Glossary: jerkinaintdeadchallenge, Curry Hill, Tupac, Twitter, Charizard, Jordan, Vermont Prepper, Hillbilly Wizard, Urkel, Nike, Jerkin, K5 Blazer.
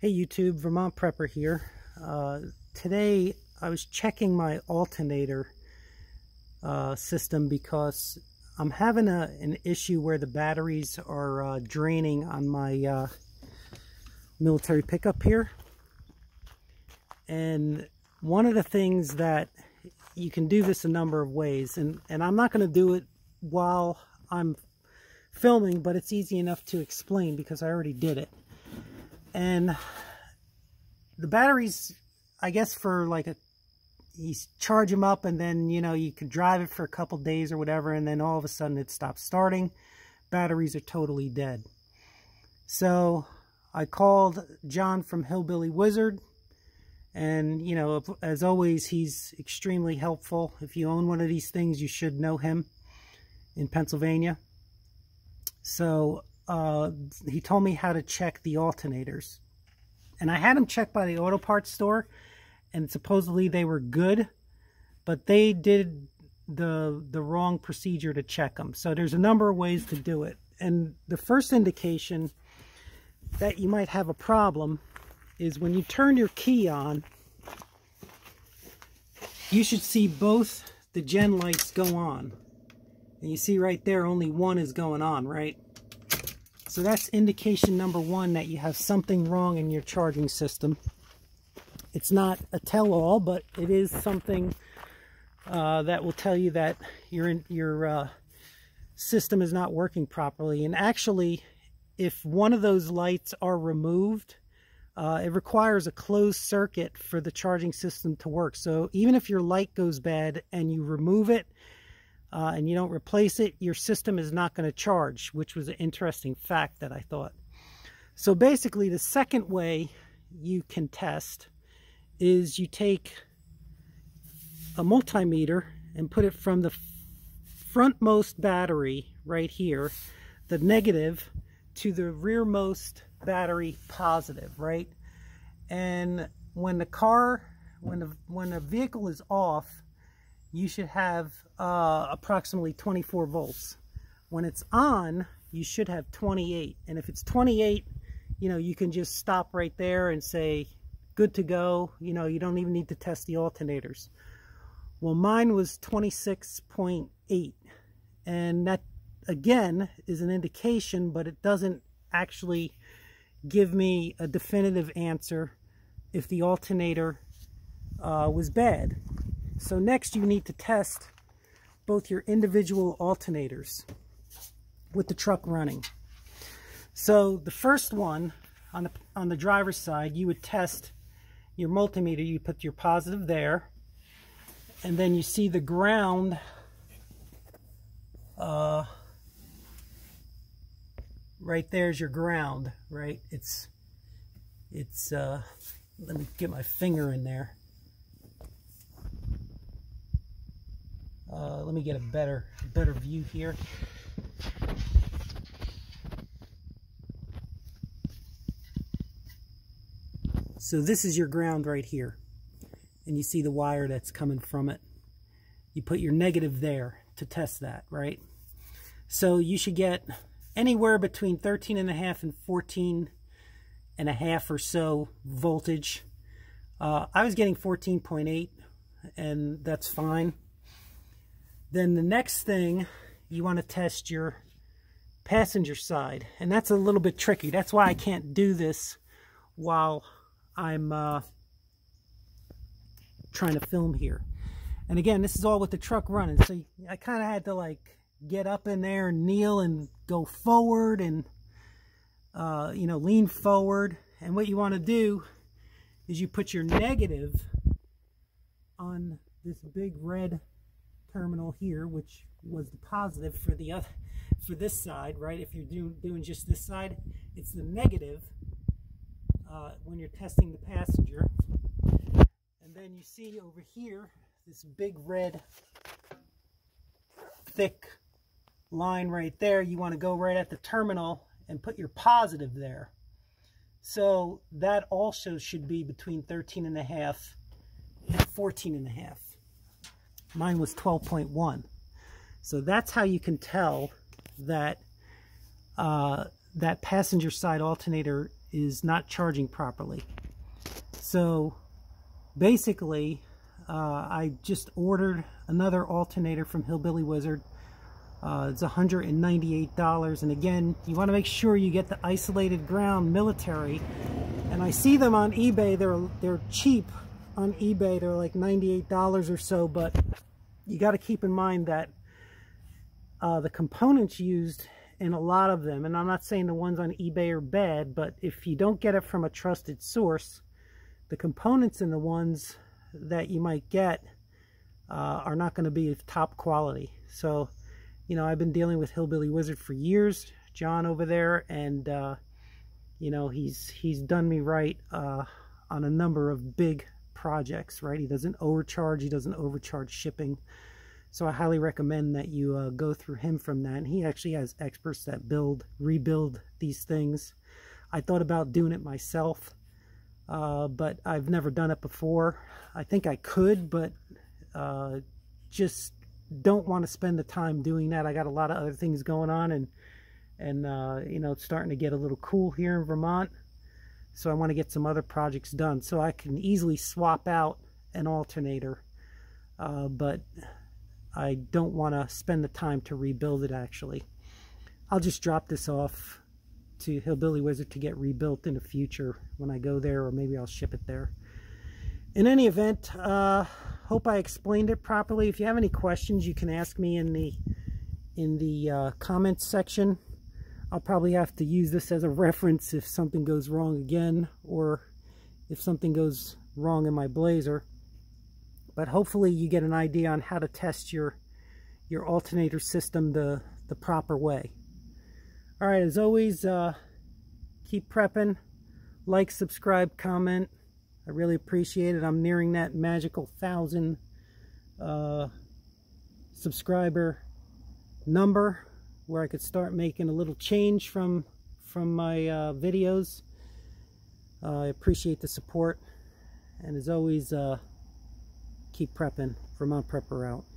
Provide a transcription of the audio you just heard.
Hey YouTube, Vermont Prepper here. Today I was checking my alternator system because I'm having an issue where the batteries are draining on my military pickup here. And one of the things that you can do this a number of ways, and I'm not going to do it while I'm filming, but it's easy enough to explain because I already did it. And the batteries, I guess, for like you charge them up and then, you know, you could drive it for a couple days or whatever, and then all of a sudden it stops starting. Batteries are totally dead. So I called John from Hillbilly Wizard, and, you know, as always, he's extremely helpful. If you own one of these things, you should know him in Pennsylvania. So he told me how to check the alternators, and I had them checked by the auto parts store, and supposedly they were good, but they did the wrong procedure to check them. So there's a number of ways to do it, and the first indication that you might have a problem is when you turn your key on, you should see both the gen lights go on, and you see right there only one is going on, right? So that's indication number one that you have something wrong in your charging system. It's not a tell-all, but it is something that will tell you that your system is not working properly. And actually, if one of those lights are removed, it requires a closed circuit for the charging system to work. So even if your light goes bad and you remove it, and you don't replace it, your system is not going to charge, which was an interesting fact that I thought. So basically, the second way you can test is you take a multimeter and put it from the frontmost battery right here, the negative, to the rearmost battery positive, right? And when the vehicle is off, you should have approximately 24 volts. When it's on, you should have 28. And if it's 28, you know, you can just stop right there and say, good to go. You know, you don't even need to test the alternators. Well, mine was 26.8. And that, again, is an indication, but it doesn't actually give me a definitive answer if the alternator was bad. So next you need to test both your individual alternators with the truck running. So the first one on the driver's side, you would test your multimeter. You put your positive there, and then you see the ground right there's your ground, right? It's let me get my finger in there. Let me get a better view here. So this is your ground right here, and you see the wire that's coming from it. You put your negative there to test that, right? So you should get anywhere between 13.5 and 14.5 or so voltage. I was getting 14.8, and that's fine. Then the next thing, you want to test your passenger side, and that's a little bit tricky. That's why I can't do this while I'm trying to film here. And again, this is all with the truck running, so I kind of had to like get up in there and kneel and go forward and you know, lean forward. And what you want to do is you put your negative on this big red terminal here, which was the positive for the other, for this side, right? If you're doing just this side, it's the negative when you're testing the passenger. And then you see over here this big red thick line right there. You want to go right at the terminal and put your positive there. So that also should be between 13.5 and 14.5. Mine was 12.1. So that's how you can tell that that passenger side alternator is not charging properly. So basically, I just ordered another alternator from Hillbilly Wizard. It's $198, and again, you want to make sure you get the isolated ground military. And I see them on eBay. They're cheap on eBay. They're like $98 or so, but you got to keep in mind that the components used in a lot of them, and I'm not saying the ones on eBay are bad, but if you don't get it from a trusted source, the components in the ones that you might get are not going to be of top quality. So, you know, I've been dealing with Hillbilly Wizard for years, John over there, and you know, he's done me right on a number of big projects, right? He doesn't overcharge, he doesn't overcharge shipping. So I highly recommend that you go through him from that. And he actually has experts that rebuild these things. I thought about doing it myself, but I've never done it before. I think I could, but just don't want to spend the time doing that. I got a lot of other things going on, and you know, it's starting to get a little cool here in Vermont. So I want to get some other projects done. So I can easily swap out an alternator, but I don't want to spend the time to rebuild it, actually. I'll just drop this off to Hillbilly Wizard to get rebuilt in the future when I go there, or maybe I'll ship it there. In any event, hope I explained it properly. If you have any questions, you can ask me in the comments section. I'll probably have to use this as a reference if something goes wrong again, or if something goes wrong in my blazer. But hopefully you get an idea on how to test your alternator system the proper way. All right, as always, keep prepping. Like, subscribe, comment. I really appreciate it. I'm nearing that magical 1,000 subscriber number where I could start making a little change from my videos. I appreciate the support. And as always, keep prepping. Vermont Prepper out.